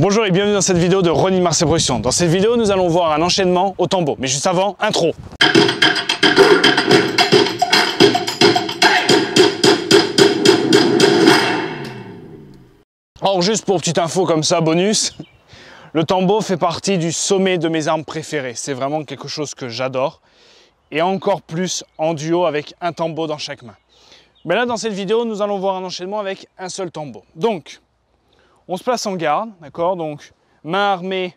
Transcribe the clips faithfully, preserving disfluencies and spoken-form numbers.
Bonjour et bienvenue dans cette vidéo de Ronin Martial Production. Dans cette vidéo, nous allons voir un enchaînement au tanbo. Mais juste avant, intro. Or, juste pour petite info comme ça, bonus, le tanbo fait partie du sommet de mes armes préférées. C'est vraiment quelque chose que j'adore. Et encore plus en duo avec un tanbo dans chaque main. Mais là, dans cette vidéo, nous allons voir un enchaînement avec un seul tanbo. Donc, on se place en garde, d'accord? Donc, main armée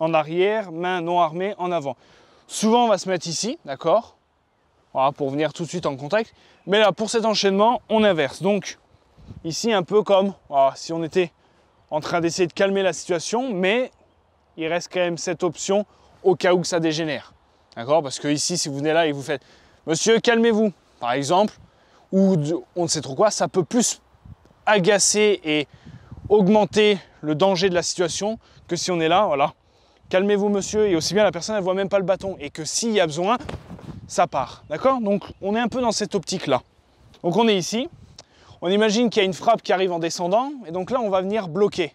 en arrière, main non armée en avant. Souvent, on va se mettre ici, d'accord? Voilà, pour venir tout de suite en contact. Mais là, pour cet enchaînement, on inverse. Donc, ici, un peu comme voilà, si on était en train d'essayer de calmer la situation, mais il reste quand même cette option au cas où ça dégénère, d'accord? Parce que ici, si vous venez là et que vous faites « Monsieur, calmez-vous », par exemple, ou on ne sait trop quoi, ça peut plus agacer et augmenter le danger de la situation que si on est là, voilà, calmez-vous monsieur, et aussi bien la personne elle voit même pas le bâton, et que s'il y a besoin, ça part, d'accord? Donc on est un peu dans cette optique là. Donc on est ici, on imagine qu'il y a une frappe qui arrive en descendant, et donc là on va venir bloquer,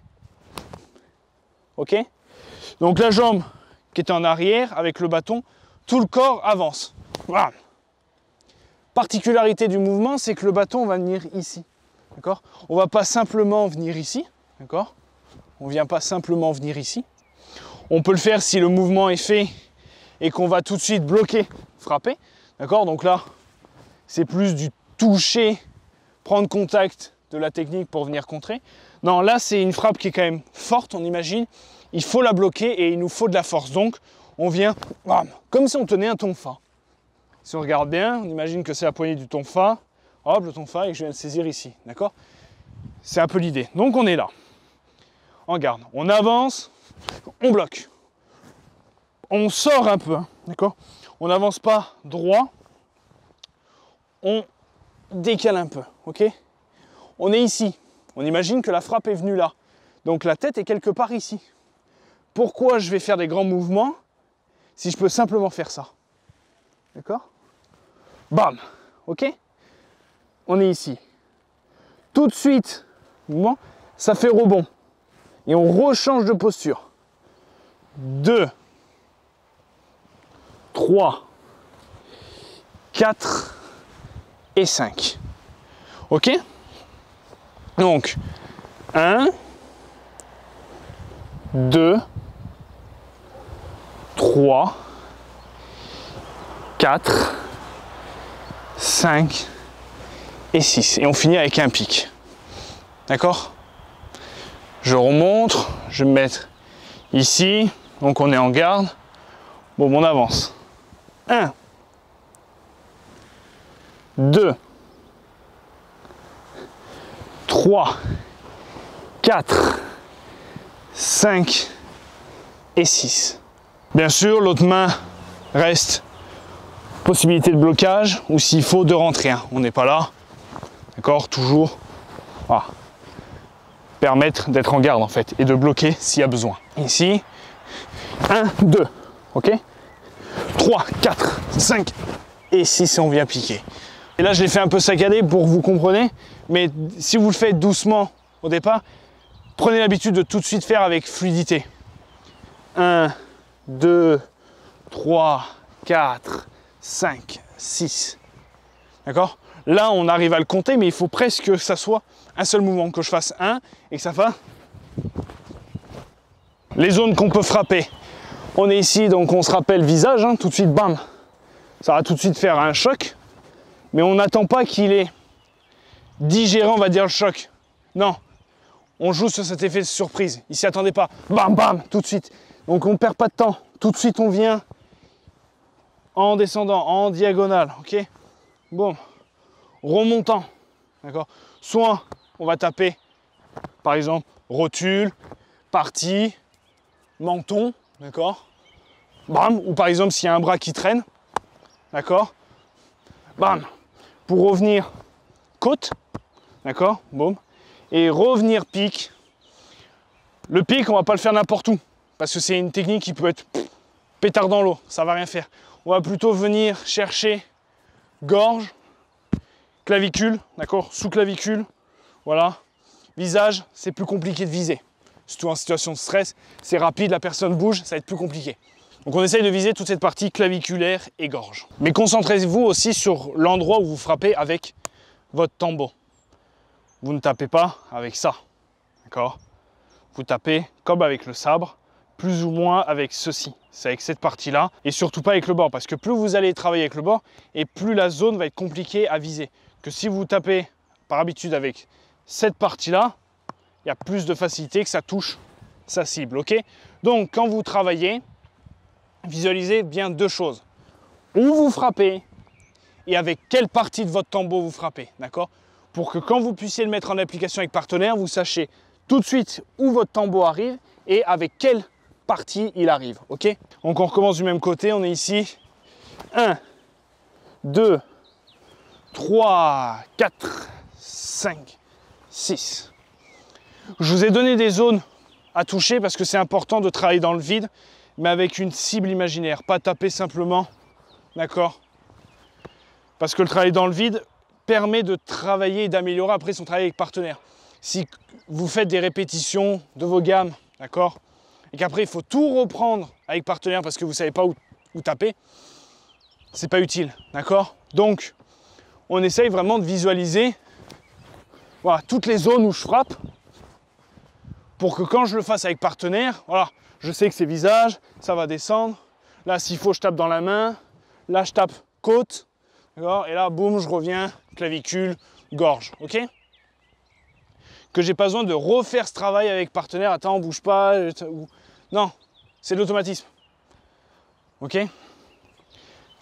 ok? Donc la jambe qui était en arrière avec le bâton, tout le corps avance. Voilà. Particularité du mouvement, c'est que le bâton va venir ici. D'accord ? On ne va pas simplement venir ici, d'accord ? On ne vient pas simplement venir ici. On peut le faire si le mouvement est fait et qu'on va tout de suite bloquer, frapper, d'accord ? Donc là, c'est plus du toucher, prendre contact de la technique pour venir contrer. Non, là, c'est une frappe qui est quand même forte, on imagine. Il faut la bloquer et il nous faut de la force. Donc, on vient comme si on tenait un tonfa. Si on regarde bien, on imagine que c'est la poignée du tonfa. Hop, le tonfa et que je viens le saisir ici, d'accord? C'est un peu l'idée. Donc on est là, en garde, on avance, on bloque, on sort un peu, hein, d'accord? On n'avance pas droit, on décale un peu, ok? On est ici, on imagine que la frappe est venue là, donc la tête est quelque part ici. Pourquoi je vais faire des grands mouvements si je peux simplement faire ça? D'accord? Bam, ok? On est ici. Tout de suite, mouvement, ça fait rebond. Et on rechange de posture. deux, trois, quatre et cinq. Ok? Donc, un, deux, trois, quatre, cinq et six. Et on finit avec un pic. D'accord? Je remontre, je vais me mettre ici. Donc on est en garde. Bon, on avance. un, deux, trois, quatre, cinq et six. Bien sûr, l'autre main reste possibilité de blocage ou s'il faut de rentrer. Hein. On n'est pas là. D'accord, toujours voilà. Permettre d'être en garde en fait et de bloquer s'il y a besoin. Ici, un, deux, ok, trois, quatre, cinq et six et on vient piquer. Et là je l'ai fait un peu saccadé pour que vous compreniez, mais si vous le faites doucement au départ, prenez l'habitude de tout de suite faire avec fluidité. un, deux, trois, quatre, cinq, six, d'accord? Là, on arrive à le compter, mais il faut presque que ça soit un seul mouvement, que je fasse un et que ça fasse. Les zones qu'on peut frapper. On est ici, donc on se rappelle visage, hein, tout de suite, bam. Ça va tout de suite faire un choc, mais on n'attend pas qu'il ait digéré, on va dire, le choc. Non, on joue sur cet effet de surprise. Il s'y attendait pas, bam, bam, tout de suite. Donc on ne perd pas de temps, tout de suite on vient en descendant, en diagonale, ok? Bon. Remontant, d'accord. Soit on va taper, par exemple, rotule, partie, menton, d'accord. Bam. Ou par exemple, s'il y a un bras qui traîne, d'accord. Bam. Pour revenir côte, d'accord. Boum. Et revenir pique. Le pic, on va pas le faire n'importe où, parce que c'est une technique qui peut être pétard dans l'eau, ça va rien faire. On va plutôt venir chercher gorge. Clavicule, d'accord, sous clavicule, voilà, visage, c'est plus compliqué de viser. surtout en situation de stress, c'est rapide, la personne bouge, ça va être plus compliqué. Donc on essaye de viser toute cette partie claviculaire et gorge. Mais concentrez-vous aussi sur l'endroit où vous frappez avec votre tambour. Vous ne tapez pas avec ça, d'accord? Vous tapez comme avec le sabre, plus ou moins avec ceci. C'est avec cette partie-là et surtout pas avec le bord, parce que plus vous allez travailler avec le bord et plus la zone va être compliquée à viser. Que si vous tapez par habitude avec cette partie-là, il y a plus de facilité que ça touche sa cible, ok? Donc quand vous travaillez, visualisez bien deux choses. Où vous frappez et avec quelle partie de votre tambour vous frappez, d'accord? Pour que quand vous puissiez le mettre en application avec partenaire, vous sachiez tout de suite où votre tambour arrive et avec quelle partie il arrive, ok? Donc on recommence du même côté, on est ici. un, deux, trois, quatre, cinq, six. Je vous ai donné des zones à toucher parce que c'est important de travailler dans le vide, mais avec une cible imaginaire, pas taper simplement, d'accord? Parce que le travail dans le vide permet de travailler et d'améliorer après son travail avec partenaire. Si vous faites des répétitions de vos gammes, d'accord? Et qu'après, il faut tout reprendre avec partenaire parce que vous ne savez pas où, où taper, c'est pas utile, d'accord? Donc, on essaye vraiment de visualiser, voilà, toutes les zones où je frappe pour que quand je le fasse avec partenaire, voilà, je sais que c'est visage, ça va descendre. Là, s'il faut, je tape dans la main. Là, je tape côte. D'accord? Et là, boum, je reviens, clavicule, gorge. Ok? Que j'ai pas besoin de refaire ce travail avec partenaire. Attends, on bouge pas. Non, c'est de l'automatisme. Ok?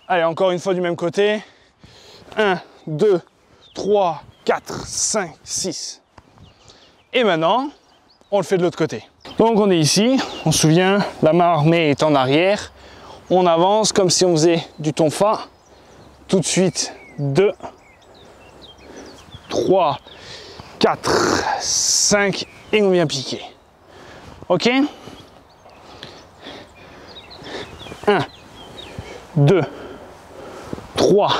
Allez, encore une fois du même côté. un, deux, trois, quatre, cinq, six. Et maintenant, on le fait de l'autre côté. Donc on est ici, on se souvient, la main armée est en arrière, on avance comme si on faisait du tonfa, tout de suite, deux, trois, quatre, cinq, et on vient piquer. Ok? un, deux, trois,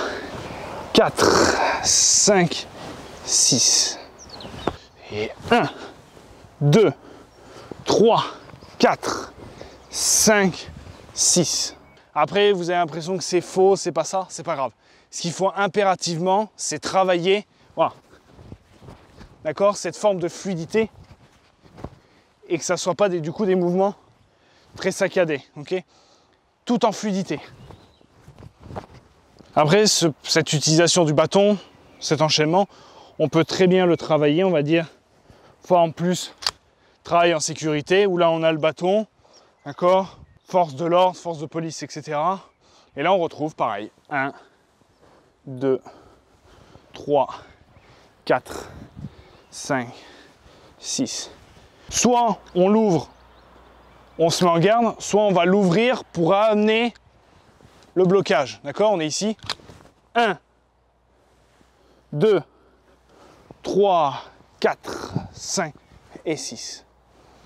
quatre, cinq, six. Et un, deux, trois, quatre, cinq, six. Après, vous avez l'impression que c'est faux, c'est pas ça, c'est pas grave. Ce qu'il faut impérativement, c'est travailler, voilà, d'accord, cette forme de fluidité et que ça ne soit pas des, du coup des mouvements très saccadés, ok, tout en fluidité. Après, ce, cette utilisation du bâton, cet enchaînement, on peut très bien le travailler, on va dire, forme plus travail en sécurité, où là on a le bâton, d'accord, force de l'ordre, force de police, et cetera. Et là on retrouve pareil, un, deux, trois, quatre, cinq, six. Soit on l'ouvre, on se met en garde, soit on va l'ouvrir pour amener le blocage, d'accord, on est ici, un, deux, trois, quatre, cinq et six.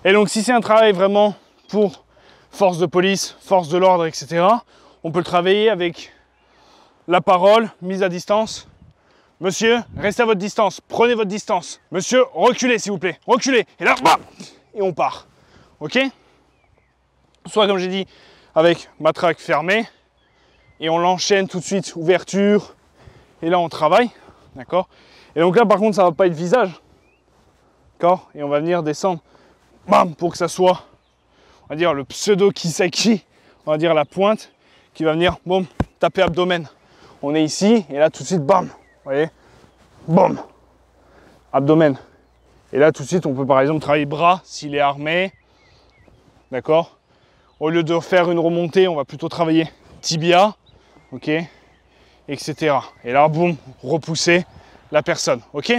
Et donc si c'est un travail vraiment pour force de police, force de l'ordre, et cetera, on peut le travailler avec la parole, mise à distance. Monsieur, restez à votre distance, prenez votre distance. Monsieur, reculez s'il vous plaît, reculez. Et là, bam, et on part. Ok? Soit comme j'ai dit, avec matraque fermée, et on l'enchaîne tout de suite, ouverture, et là on travaille, d'accord? Et donc là par contre ça ne va pas être visage, d'accord? Et on va venir descendre. Bam, pour que ça soit, on va dire, le pseudo kisaki, on va dire la pointe, qui va venir, boum, taper abdomen. On est ici, et là tout de suite, bam, vous voyez, bam, abdomen. Et là tout de suite, on peut par exemple travailler bras, s'il est armé, d'accord? Au lieu de faire une remontée, on va plutôt travailler tibia, ok, et cetera. Et là, boum, repousser la personne, ok?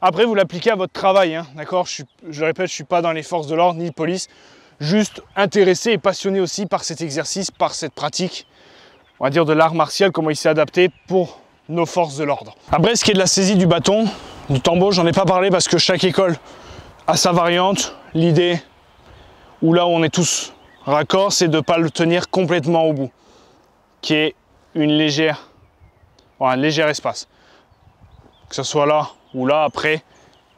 Après, vous l'appliquez à votre travail, hein, d'accord? je, je le répète, je ne suis pas dans les forces de l'ordre ni de police, juste intéressé et passionné aussi par cet exercice, par cette pratique, on va dire, de l'art martial, comment il s'est adapté pour nos forces de l'ordre. Après, ce qui est de la saisie du bâton, du tambour, j'en ai pas parlé parce que chaque école a sa variante. L'idée, où là où on est tous raccord, c'est de ne pas le tenir complètement au bout, qui est une légère, enfin, un léger espace, que ce soit là ou là. Après,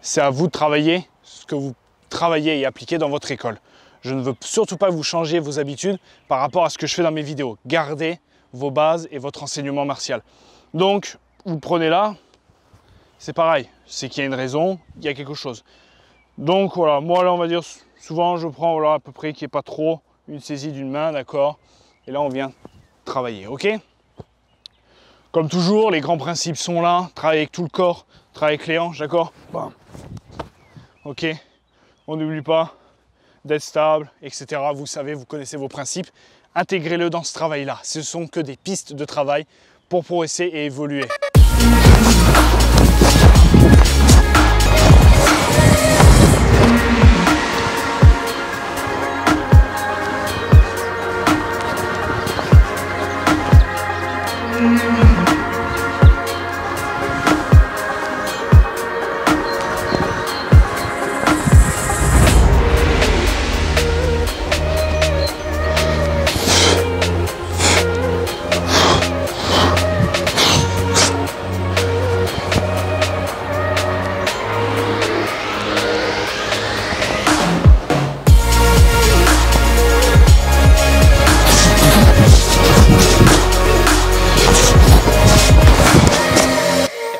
c'est à vous de travailler ce que vous travailler et appliquer dans votre école. Je ne veux surtout pas vous changer vos habitudes par rapport à ce que je fais dans mes vidéos. Gardez vos bases et votre enseignement martial. Donc, vous prenez là, c'est pareil. C'est qu'il y a une raison, il y a quelque chose. Donc voilà, moi là on va dire, souvent je prends voilà, à peu près qu'il n'y ait pas trop une saisie d'une main, d'accord. Et là on vient travailler, ok. Comme toujours, les grands principes sont là. Travailler avec tout le corps, travailler avec les hanches, d'accord. Bam. Ok, on n'oublie pas d'être stable, et cetera. Vous savez, vous connaissez vos principes. Intégrez-le dans ce travail-là. Ce ne sont que des pistes de travail pour progresser et évoluer.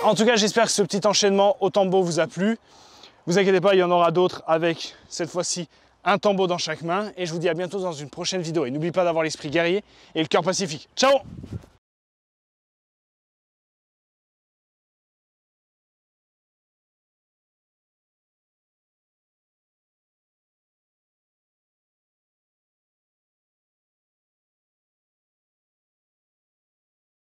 En tout cas, j'espère que ce petit enchaînement au tambo vous a plu. Vous inquiétez pas, il y en aura d'autres avec, cette fois-ci, un tambo dans chaque main. Et je vous dis à bientôt dans une prochaine vidéo. Et n'oubliez pas d'avoir l'esprit guerrier et le cœur pacifique. Ciao!